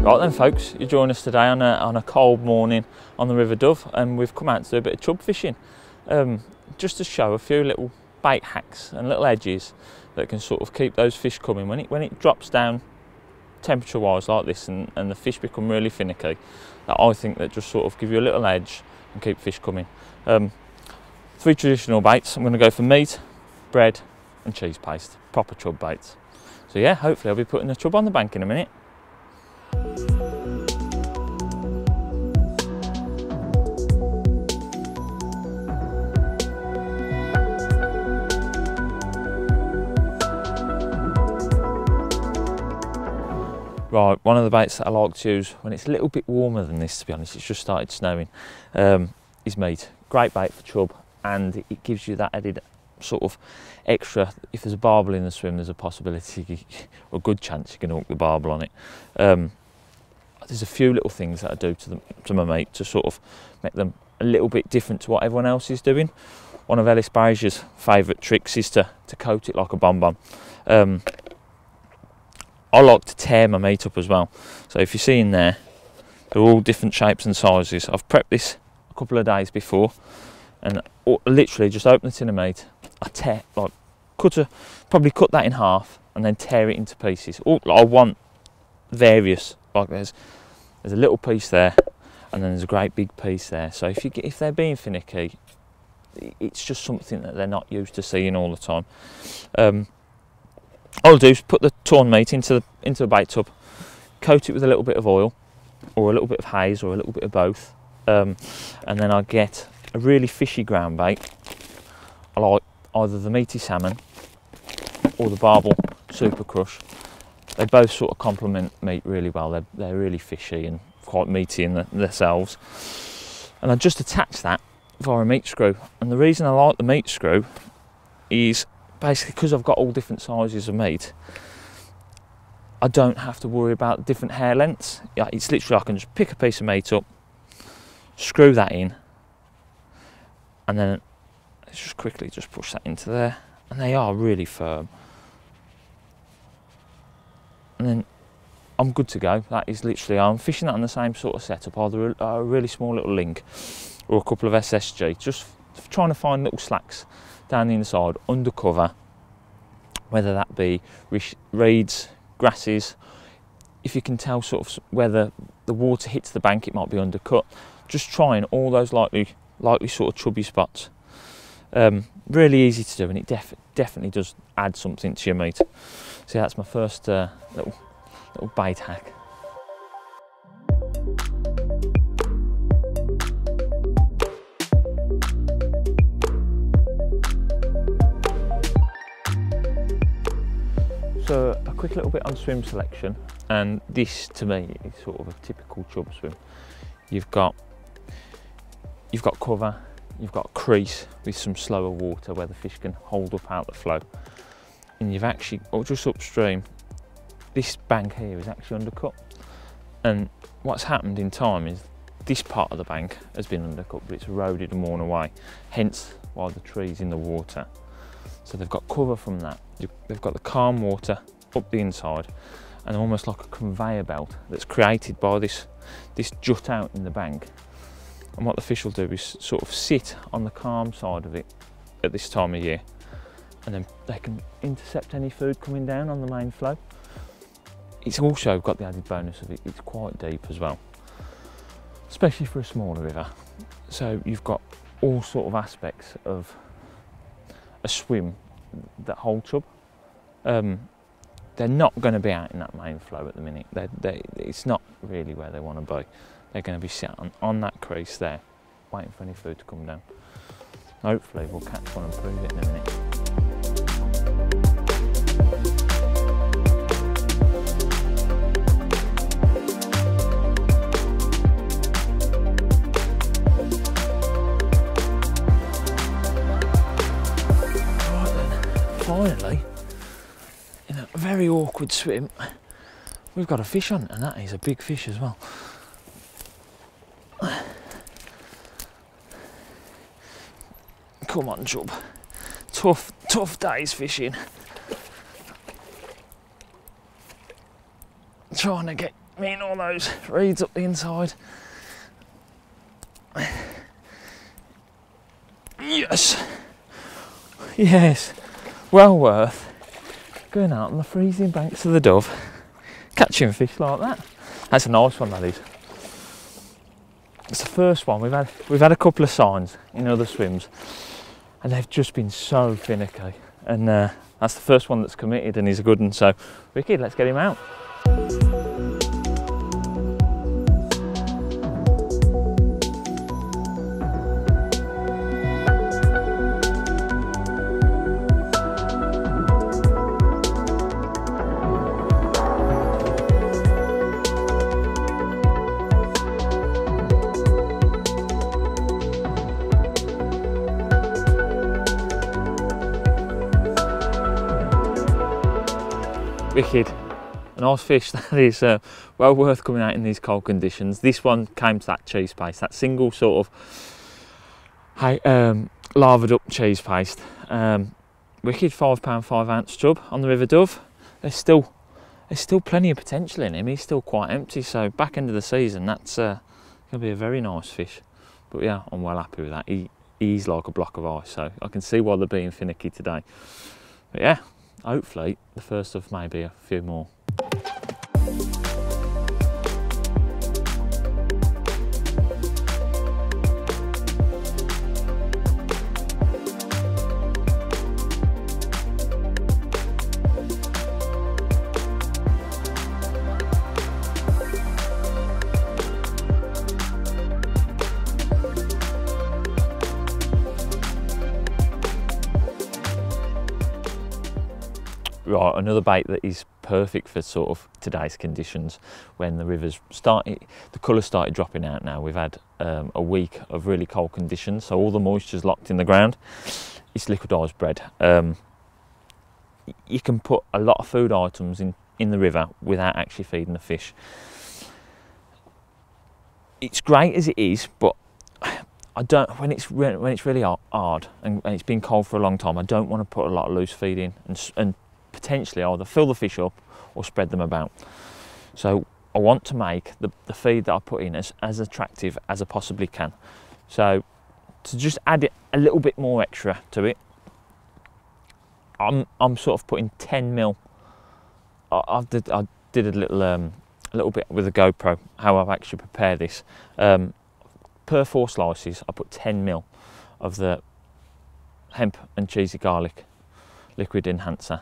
Right then folks, you join us today on a cold morning on the River Dove, and we've come out to do a bit of chub fishing just to show a few little bait hacks and little edges that can sort of keep those fish coming. When it drops down temperature wise like this and the fish become really finicky, that I think that just sort of give you a little edge and keep fish coming. Three traditional baits. I'm going to go for meat, bread and cheese paste, proper chub baits. So yeah, hopefully I'll be putting the chub on the bank in a minute. Right, one of the baits that I like to use when it's a little bit warmer than this, to be honest, it's just started snowing, is meat. Great bait for chub, and it gives you that added sort of extra. If there's a barbel in the swim, there's a possibility, or a good chance, you can hook the barbel on it. There's a few little things that I do to my meat to sort of make them a little bit different to what everyone else is doing. One of Ellis Barrage's favourite tricks is to coat it like a bonbon. I like to tear my meat up as well. So if you see in there, they're all different shapes and sizes. I've prepped this a couple of days before, and literally just open the tin of meat, I tear, like, probably cut that in half and then tear it into pieces. Or I want various, like there's a little piece there and then there's a great big piece there. So if they're being finicky, it's just something that they're not used to seeing all the time. All I'll do is put the torn meat into the bait tub, coat it with a little bit of oil or a little bit of haze or a little bit of both, and then I get a really fishy ground bait. I like either the meaty salmon or the barbel super crush. They both sort of complement meat really well. They're really fishy and quite meaty in themselves. And I just attach that via a meat screw. And the reason I like the meat screw is basically because I've got all different sizes of meat, I don't have to worry about different hair lengths. It's literally, I can just pick a piece of meat up, screw that in, and then let's just quickly just push that into there, and they are really firm. And then I'm good to go. That is literally, I'm fishing that on the same sort of setup, either a really small little link or a couple of SSG, just trying to find little slacks down the inside, undercover, whether that be reeds, grasses. If you can tell sort of whether the water hits the bank, it might be undercut. Just trying all those likely sort of chubby spots. Really easy to do, and it definitely does add something to your meat. So yeah, that's my first little bait hack. So a quick little bit on swim selection, and this to me is sort of a typical chub swim. You've got cover, you've got a crease with some slower water where the fish can hold up out the flow, and you've actually, or just upstream, this bank here is actually undercut, and what's happened in time is this part of the bank has been undercut, but it's eroded and worn away, hence why the tree's in the water. So they've got cover from that. They've got the calm water up the inside, and almost like a conveyor belt that's created by this jut out in the bank. And what the fish will do is sort of sit on the calm side of it at this time of year, and then they can intercept any food coming down on the main flow. It's also got the added bonus of it's quite deep as well, especially for a smaller river. So you've got all sort of aspects of a swim that whole chub. They're not going to be out in that main flow at the minute. It's not really where they want to be. They're going to be sat on that crease there, waiting for any food to come down. Hopefully we'll catch one and prove it in a minute. Finally, in a very awkward swim, we've got a fish on, and that is a big fish as well. Come on, chub. Tough days fishing. Trying to get me and all those reeds up the inside. Yes, yes, well worth going out on the freezing banks of the Dove, catching fish like that. That's a nice one, that is. It's the first one we've had a couple of signs in other swims, and they've just been so finicky. And that's the first one that's committed, and he's a good one. So, Ricky, let's get him out. Wicked, a nice fish that is well worth coming out in these cold conditions. This one came to that cheese paste, that single sort of lavaed up cheese paste. Wicked £5 5 ounce chub on the River Dove. There's still plenty of potential in him. He's still quite empty, so back end of the season that's gonna be a very nice fish. But yeah, I'm well happy with that. He's like a block of ice, so I can see why they're being finicky today. But yeah, hopefully the first of maybe a few more. Right, another bait that is perfect for sort of today's conditions when the river's started, the colour started dropping out now. We've had a week of really cold conditions, so all the moisture's locked in the ground. It's liquidised bread. You can put a lot of food items in the river without actually feeding the fish. It's great as it is, but I don't, when it's really hard and it's been cold for a long time, I don't want to put a lot of loose feed in and potentially either fill the fish up or spread them about. So I want to make the feed that I put in as attractive as I possibly can. So to just add it a little bit more extra to it, I'm sort of putting 10 mil. I did a little bit with a GoPro how I've actually prepared this. Per 4 slices I put 10 mil of the hemp and cheesy garlic liquid enhancer.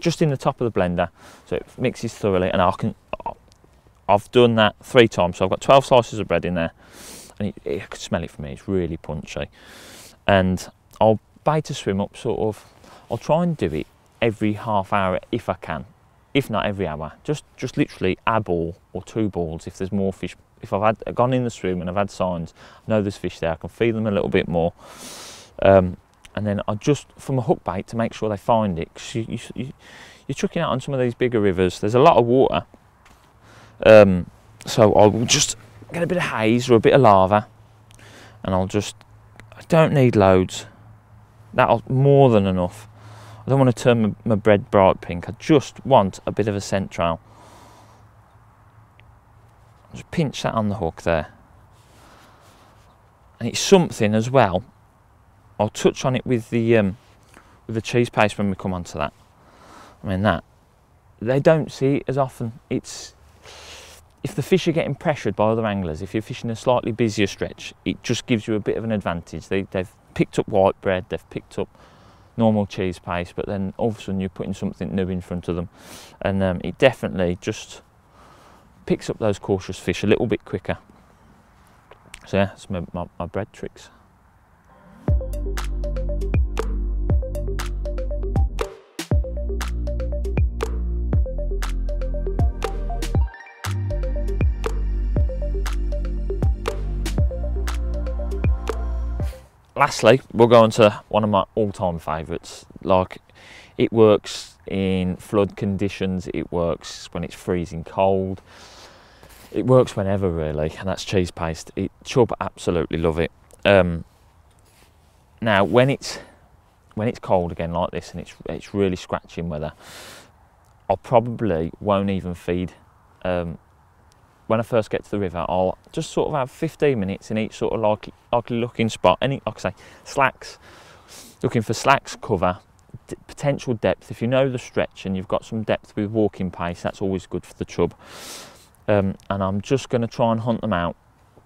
Just in the top of the blender, so it mixes thoroughly, and I've done that 3 times, so I've got 12 slices of bread in there, and I could smell it from me. It's really punchy, and I'll bait a swim up sort of. I'll try and do it every half hour if I can, if not every hour. Just literally a ball or 2 balls if there's more fish. If I've gone in the swim and I've had signs, I know there's fish there, I can feed them a little bit more. And then I just, from a hook bait, to make sure they find it, because you're chucking out on some of these bigger rivers, there's a lot of water. So I'll just get a bit of haze or a bit of lava, and I don't need loads. That'll more than enough. I don't want to turn my bread bright pink. I just want a bit of a scent trail. Just pinch that on the hook there. And it's something as well, I'll touch on it with the cheese paste when we come onto that. I mean that, they don't see it as often. It's, if the fish are getting pressured by other anglers, if you're fishing a slightly busier stretch, it just gives you a bit of an advantage. They've picked up white bread, they've picked up normal cheese paste, but then all of a sudden you're putting something new in front of them. And it definitely just picks up those cautious fish a little bit quicker. So yeah, that's my bread tricks. Lastly, we'll go on to one of my all-time favourites. Like, it works in flood conditions, it works when it's freezing cold, it works whenever really, and that's cheese paste. Chub absolutely love it. Now, when it's cold again like this, and it's really scratching weather, I probably won't even feed when I first get to the river, I'll just sort of have 15 minutes in each sort of likely looking spot. Any, like I say, slacks, looking for slacks cover, potential depth. If you know the stretch and you've got some depth with walking pace, that's always good for the chub. And I'm just going to try and hunt them out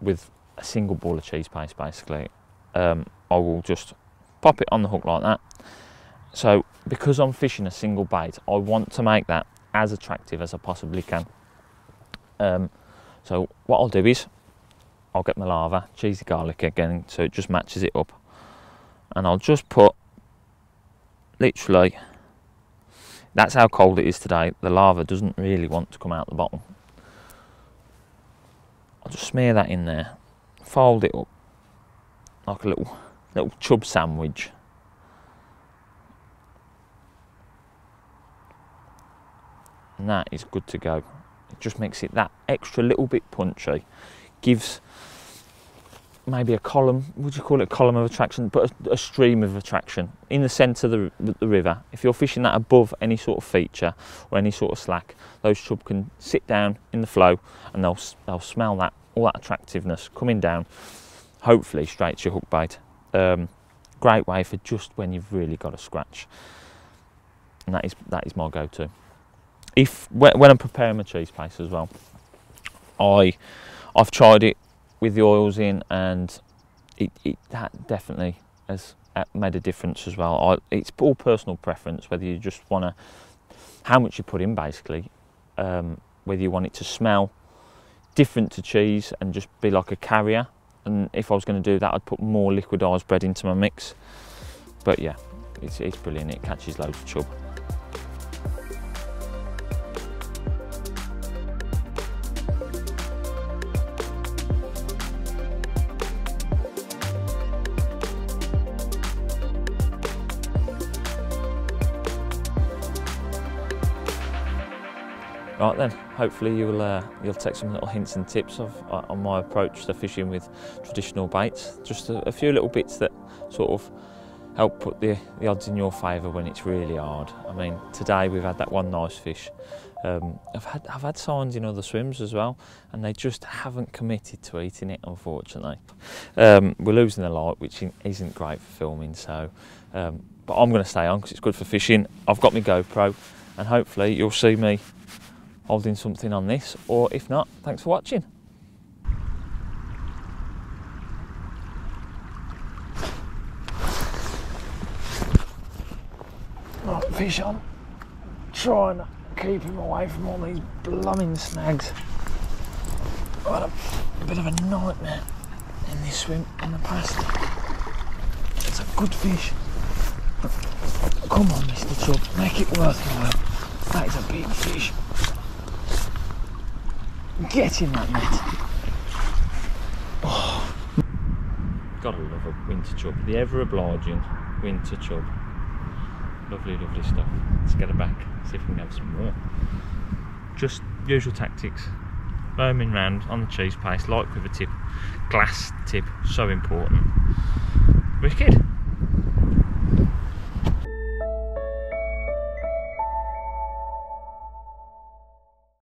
with a single ball of cheese paste, basically. I will just pop it on the hook like that. So because I'm fishing a single bait, I want to make that as attractive as I possibly can. So what I'll do is I'll get my Lava, cheesy garlic again, so it just matches it up, and I'll just put, literally, that's how cold it is today, the Lava doesn't really want to come out the bottom. I'll just smear that in there, fold it up like a little chub sandwich. And that is good to go. It just makes it that extra little bit punchy. Gives maybe a column, would you call it a column of attraction? But a stream of attraction in the centre of the river. If you're fishing that above any sort of feature or any sort of slack, those chub can sit down in the flow and they'll smell that, all that attractiveness coming down, hopefully straight to your hook bait. Great way for just when you've really got a scratch. And that is my go-to. When I'm preparing my cheese paste as well, I've tried it with the oils in, and that definitely has made a difference as well. It's all personal preference, whether you just want to, how much you put in basically, whether you want it to smell different to cheese and just be like a carrier. And if I was going to do that, I'd put more liquidised bread into my mix. But yeah, it's brilliant. It catches loads of chub. Right then, hopefully you'll take some little hints and tips on my approach to fishing with traditional baits. Just a few little bits that sort of help put the odds in your favour when it's really hard. I mean, today we've had that one nice fish. I've had signs in other swims as well, and they just haven't committed to eating it, unfortunately. We're losing the light, which isn't great for filming, so but I'm going to stay on because it's good for fishing. I've got my GoPro, and hopefully you'll see me holding something on this, or if not, thanks for watching. Right, fish on. Try and keep him away from all these blooming snags. I've had a bit of a nightmare in this swim in the past. It's a good fish. Come on, Mr. Chub, make it worthwhile. That is a big fish. Get in that net. Oh. Gotta love a winter chub, the ever obliging winter chub. Lovely, lovely stuff. Let's get her back, see if we can have some more. Just usual tactics, roaming round on the cheese paste, like with a tip, glass tip, so important. Wicked.